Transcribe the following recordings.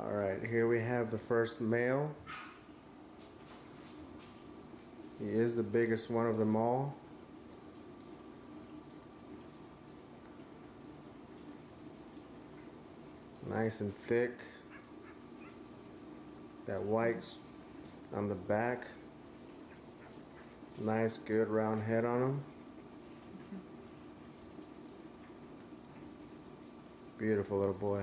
Alright, here we have the first male. He is the biggest one of them all. Nice and thick. That white's on the back. Nice, good round head on him. Beautiful little boy.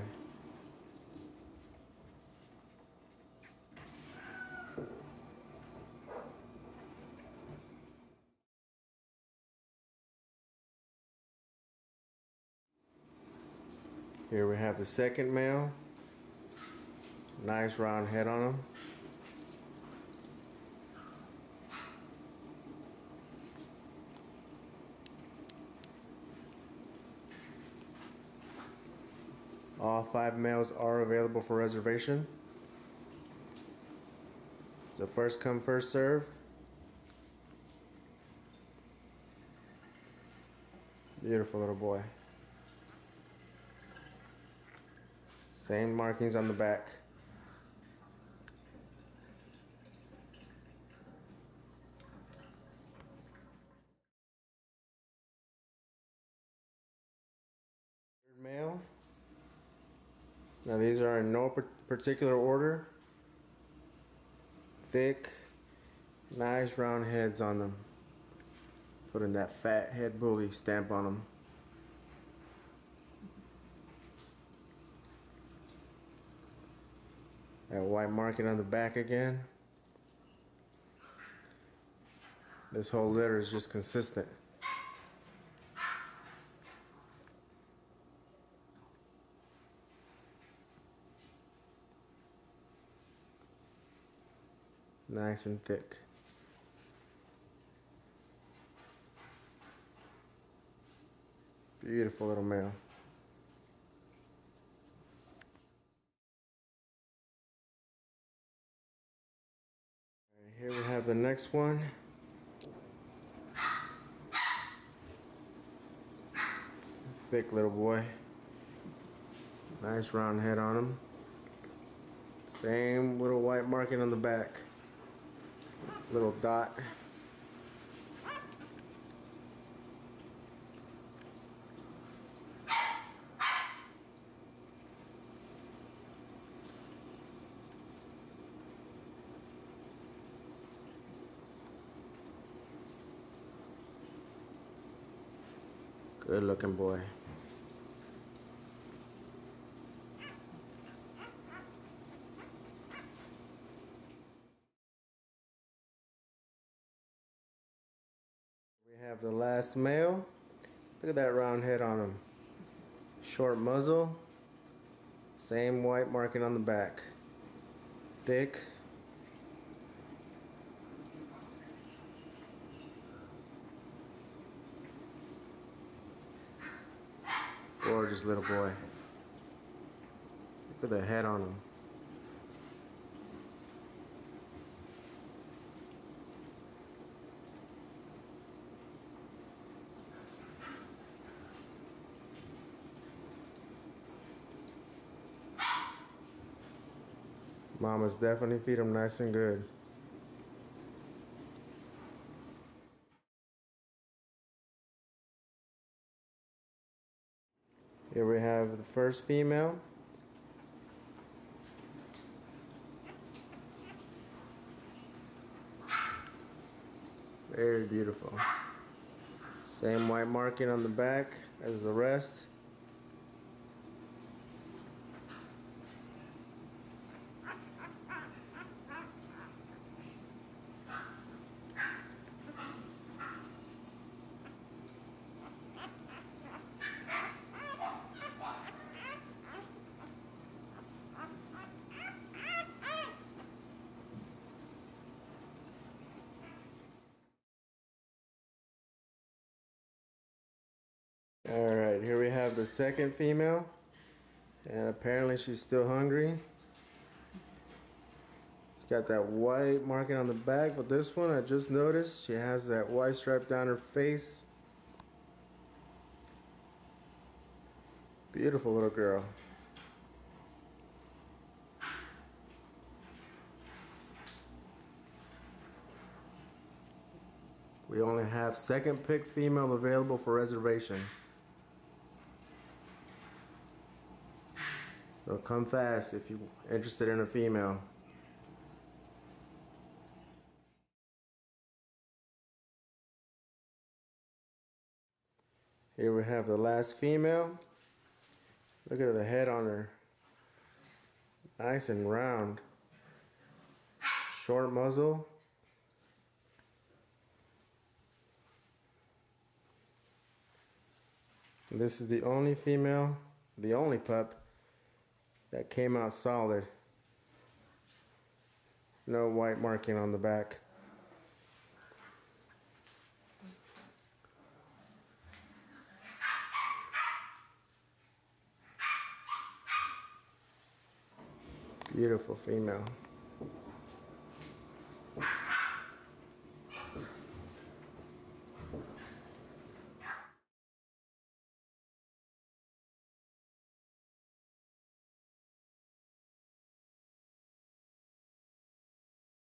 Here we have the second male. Nice round head on him. All 5 males are available for reservation. So first come, first serve. Beautiful little boy. Same markings on the back. Third male. Now these are in no particular order. Thick, nice round heads on them. Putting that fat head bully stamp on them. That white marking on the back again. This whole litter is just consistent. Nice and thick. Beautiful little male. Here we have the next one. Thick little boy. Nice round head on him. Same little white marking on the back. Little dot. Good looking boy. We have the last male. Look at that round head on him. Short muzzle. Same white marking on the back. Thick. Gorgeous little boy. Look at the head on him. Mama's definitely feed him nice and good. Here we have the first female. Very beautiful. Same white marking on the back as the rest. Alright, here we have the second female, and apparently she's still hungry. She's got that white marking on the back, but this one I just noticed she has that white stripe down her face. Beautiful little girl. We only have second pick female available for reservation. So come fast if you're interested in a female. Here we have the last female. Look at the head on her. Nice and round. Short muzzle. This is the only female, the only pup that came out solid. No white marking on the back. Beautiful female.